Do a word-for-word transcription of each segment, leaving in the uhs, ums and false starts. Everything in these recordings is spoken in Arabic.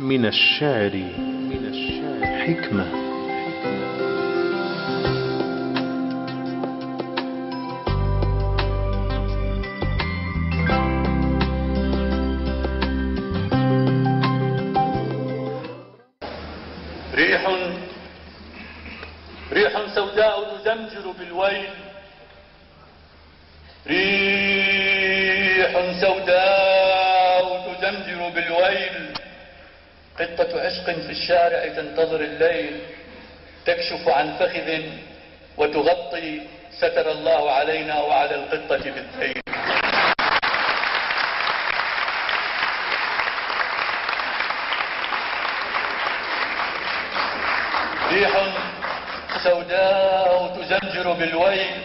من الشعر حكمة. ريح ريح سوداء تزمجر بالويل، ريح سوداء تزمجر بالويل، قطة عشق في الشارع تنتظر الليل، تكشف عن فخذ وتغطي، ستر الله علينا وعلى القطة بالذيل. ريح سوداء تزمجر بالويل،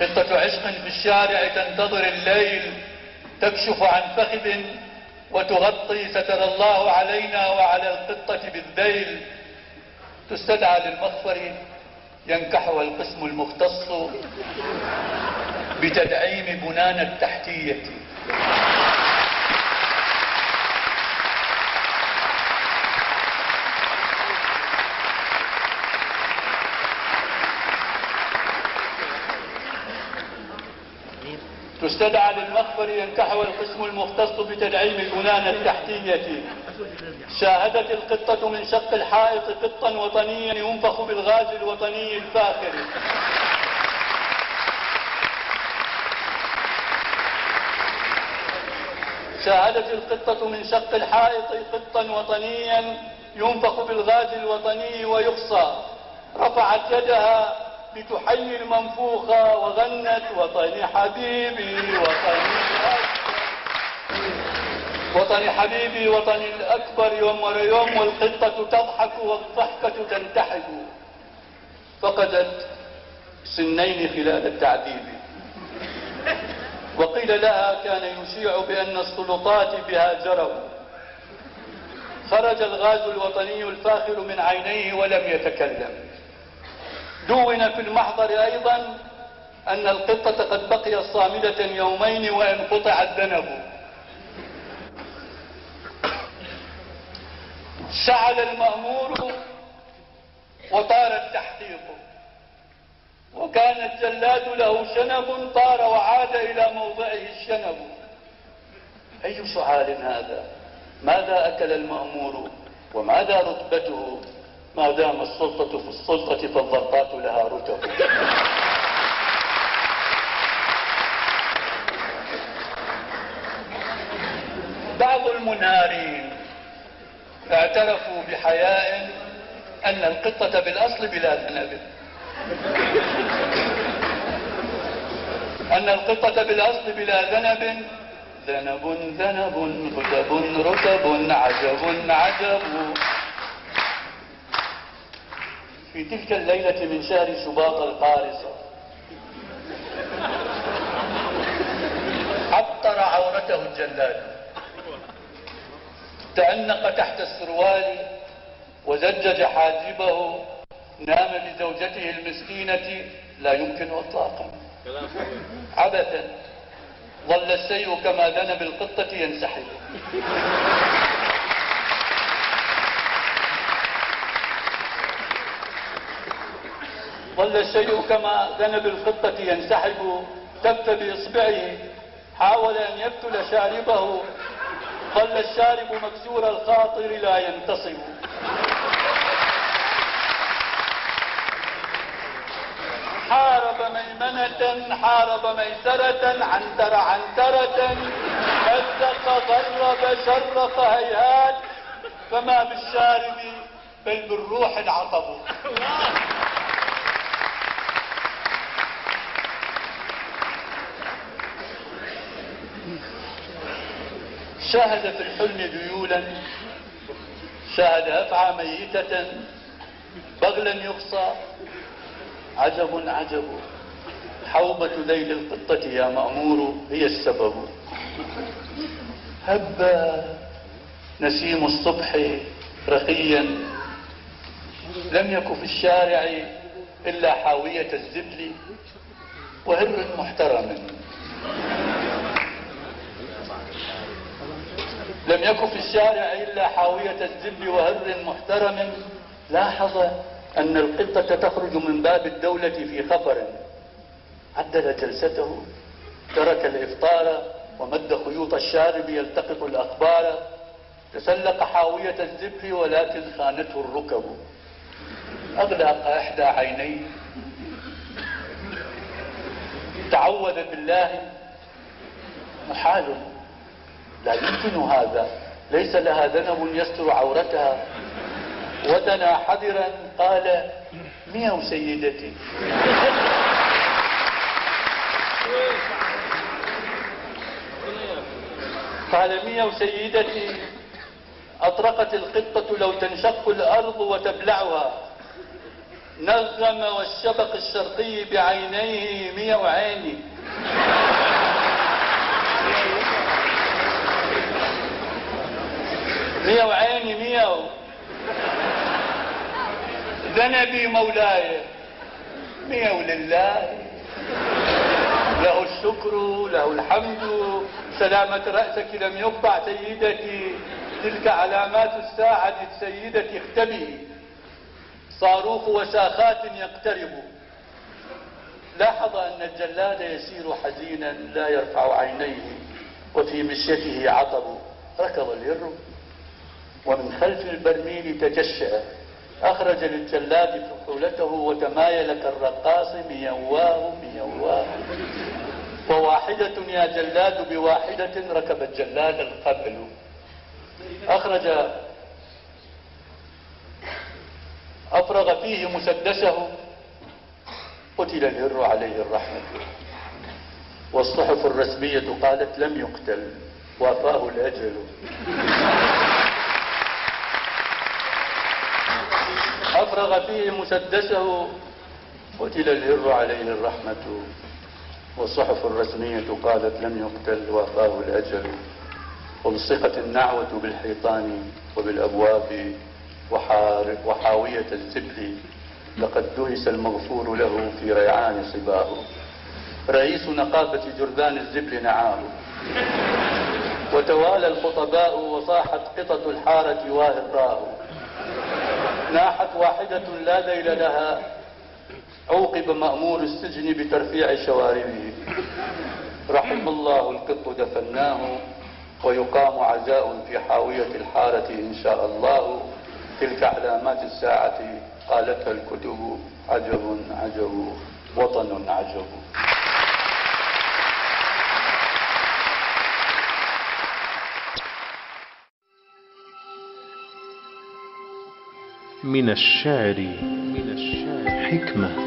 قطة عشق في الشارع تنتظر الليل، تكشف عن فخذ وتغطي، ستر الله علينا وعلى القطة بالذيل. تستدعى للمغفر ينكحها القسم المختص بتدعيم بنان التحتية. تستدعى للمخبر ينكحها القسم المختص بتدعيم البنان التحتية. شاهدت القطة من شق الحائط قطا وطنيا ينفخ بالغاز الوطني الفاخر. شاهدت القطة من شق الحائط قطا وطنيا ينفخ بالغاز الوطني ويقصى، رفعت يدها لتحيي المنفوخ وغنت وطني حبيبي وطني الأكبر، وطني حبيبي وطني الأكبر يوم ورا يوم، والقطة تضحك والضحكة تنتحل. فقدت سنين خلال التعذيب، وقيل لها كان يشيع بأن السلطات بها جروا. خرج الغاز الوطني الفاخر من عينيه ولم يتكلم. دون في المحضر أيضا أن القطة قد بقيت صامدة يومين وإن قطع الذنب. شعل المأمور وطار التحقيق، وكان الجلاد له شنب طار وعاد إلى موضعه الشنب. أي شعال هذا؟ ماذا أكل المأمور وماذا رتبته؟ ما دام السلطة في السلطة فالضرقات لها رتب. بعض المنهارين اعترفوا بحياء أن القطة بالأصل بلا ذنب، أن القطة بالأصل بلا ذنب. ذنب ذنب رتب رتب عجب عجب. في تلك الليلة من شهر شباط القارصة، عطر عورته الجلاد، تأنق تحت السروال وزجج حاجبه، نام بزوجته المسكينة لا يمكن إطلاقا. عبثا ظل السيء كما ذنب القطة ينسحب. ظل الشيء كما ذنب القطة ينسحب، تبت بإصبعه، حاول أن يبتل شاربه، ظل الشارب مكسور الخاطر لا ينتصب. حارب ميمنة حارب ميسرة، عنتر عنترة، مزق ضرب شرق، هيهات فما بالشارب بل بالروح العطب. شاهد في الحلم ذيولا، شاهد أفعى ميتة، بغلا يقصى. عجب عجب، حوبة ليل القطة يا مأمور هي السبب. هب نسيم الصبح رقيا، لم يك في الشارع إلا حاوية الزبل وهر محترم. لم يكن في الشارع إلا حاوية الذل وهر محترم. لاحظ أن القطة تخرج من باب الدولة في خفر. عدل جلسته، ترك الإفطار، ومد خيوط الشارب يلتقط الأخبار. تسلق حاوية الذل ولكن خانته الركب. أغلق إحدى عينيه، تعوذ بالله. محال، لا يمكن هذا، ليس لها ذنب يستر عورتها. ودنا حذرا قال: مياو سيدتي. قال: مياو سيدتي، أطرقت القطة لو تنشق الأرض وتبلعها. نغم والشبق الشرقي بعينيه: مياو عيني. مياو عيني مياو، ذنبي مولاي. مياو لله، له الشكر له الحمد. سلامة رأسك لم يقطع سيدتي، تلك علامات الساعة سيدتي. اختبئي. صاروخ وشاخات يقترب. لاحظ أن الجلاد يسير حزينا لا يرفع عينيه، وفي مشيته عطب. ركض الهر ومن خلف البرميل تجشأ. أخرج للجلاد فحولته وتمايل كالرقاص: ميواه ميواه. وواحدة يا جلاد بواحدة، ركب الجلاد القبل. أخرج أفرغ فيه مسدسه، قتل الهر عليه الرحمة. والصحف الرسمية قالت: لم يقتل، وافاه الأجل. أفرغ فيه مسدسه، قتل الهر عليه الرحمة. والصحف الرسمية قالت: لم يقتل، وافاه الأجل. وبصقت النعوة بالحيطان وبالأبواب وحاوية السبل. لقد دهس المغفور له في ريعان صباه. رئيس نقابة جرذان الزبل نعاه. وتوالى الخطباء وصاحت قطة الحارة واهراه. ناحت واحدة لا ذيل لها، عوقب مأمور السجن بترفيع شواربه. رحم الله القط، دفناه. ويقام عزاء في حاوية الحارة إن شاء الله. تلك علامات الساعة قالتها الكتب. عجب عجب، وطن عجب. من الشعر حكمة.